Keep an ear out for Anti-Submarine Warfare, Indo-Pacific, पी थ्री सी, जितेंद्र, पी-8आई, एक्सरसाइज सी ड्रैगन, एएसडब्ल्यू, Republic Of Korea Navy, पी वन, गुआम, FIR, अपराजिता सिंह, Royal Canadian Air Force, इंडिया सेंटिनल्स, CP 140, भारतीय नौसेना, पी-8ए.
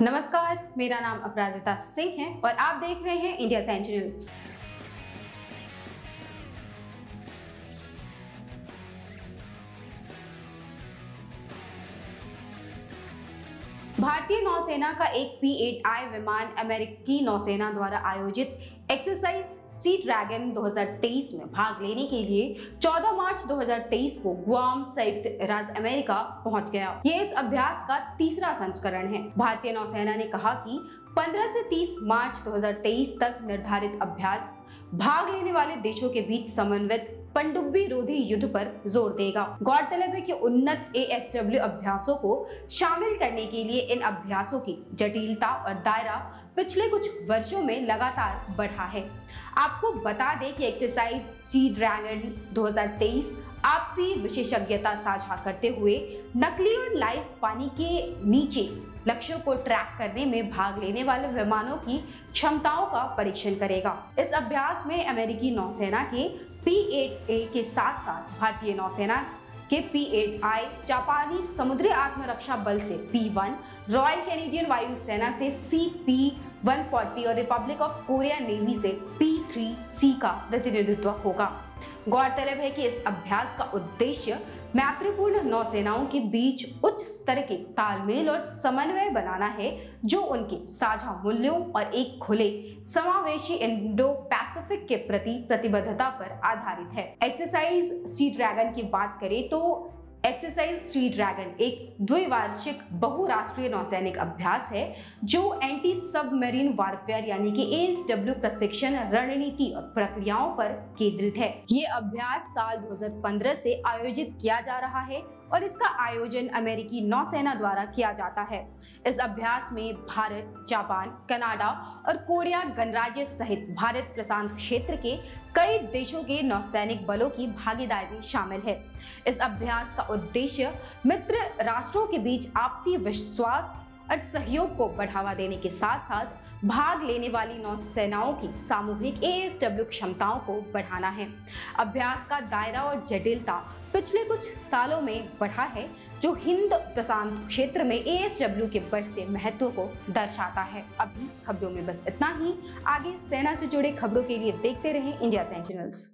नमस्कार, मेरा नाम अपराजिता सिंह है और आप देख रहे हैं इंडिया सेंटिनल्स। भारतीय नौसेना का एक पी-8आई विमान अमेरिकी नौसेना द्वारा आयोजित एक्सरसाइज सी ड्रैगन 2023 में भाग लेने के लिए 14 मार्च 2023 को गुआम संयुक्त राज्य अमेरिका पहुंच गया। ये इस अभ्यास का तीसरा संस्करण है। भारतीय नौसेना ने कहा कि 15 से 30 मार्च 2023 तक निर्धारित अभ्यास भाग लेने वाले देशों के बीच समन्वित पनडुब्बी रोधी युद्ध पर जोर देगा। गौरतलब है कि उन्नत एएसडब्ल्यू अभ्यासों को शामिल करने के लिए इन अभ्यासों की जटिलता और दायरा पिछले कुछ वर्षों में लगातार बढ़ा है। आपको बता दें कि एक्सरसाइज सी ड्रैगन 2023 आपसी विशेषज्ञता साझा करते हुए नकली और लाइव पानी के नीचे लक्ष्यों को ट्रैक करने में भाग लेने वाले विमानों की क्षमताओं का परीक्षण करेगा। इस अभ्यास में अमेरिकी नौसेना के पी-8ए के साथ साथ भारतीय नौसेना के पी-8आई, जापानी समुद्री आत्मरक्षा बल से P-1, रॉयल कैनेडियन वायुसेना से C P-140 और रिपब्लिक ऑफ कोरिया नेवी से P-3C का प्रतिनिधित्व होगा। गौरतलब है कि इस अभ्यास का उद्देश्य मैत्रीपूर्ण नौसेनाओं के बीच उच्च स्तर के तालमेल और समन्वय बनाना है, जो उनके साझा मूल्यों और एक खुले समावेशी इंडो-पैसिफिक के प्रति प्रतिबद्धता पर आधारित है। एक्सरसाइज सी ड्रैगन की बात करें तो एक्सरसाइज सी ड्रैगन एक द्विवार्षिक बहुराष्ट्रीय नौसैनिक अभ्यास है जो एंटी सबमरीन वारफेयर यानी कि एएसडब्ल्यू प्रशिक्षण रणनीति और प्रक्रियाओं पर केंद्रित है। ये अभ्यास साल 2015 से आयोजित किया जा रहा है और इसका आयोजन अमेरिकी नौसेना द्वारा किया जाता है। इस अभ्यास में भारत, जापान, कनाडा और कोरिया गणराज्य सहित भारत प्रशांत क्षेत्र के कई देशों के नौसैनिक बलों की भागीदारी शामिल है। इस अभ्यास का उद्देश्य मित्र राष्ट्रों के बीच आपसी विश्वास और सहयोग को बढ़ावा देने के साथ साथ भाग लेने वाली नौसेनाओं की सामूहिक एएसडब्ल्यू क्षमताओं को बढ़ाना है। अभ्यास का दायरा और जटिलता पिछले कुछ सालों में बढ़ा है, जो हिंद प्रशांत क्षेत्र में एएसडब्ल्यू के बढ़ते महत्व को दर्शाता है। अभी खबरों में बस इतना ही। आगे सेना से जुड़े खबरों के लिए देखते रहें इंडिया सेंटिनल्स।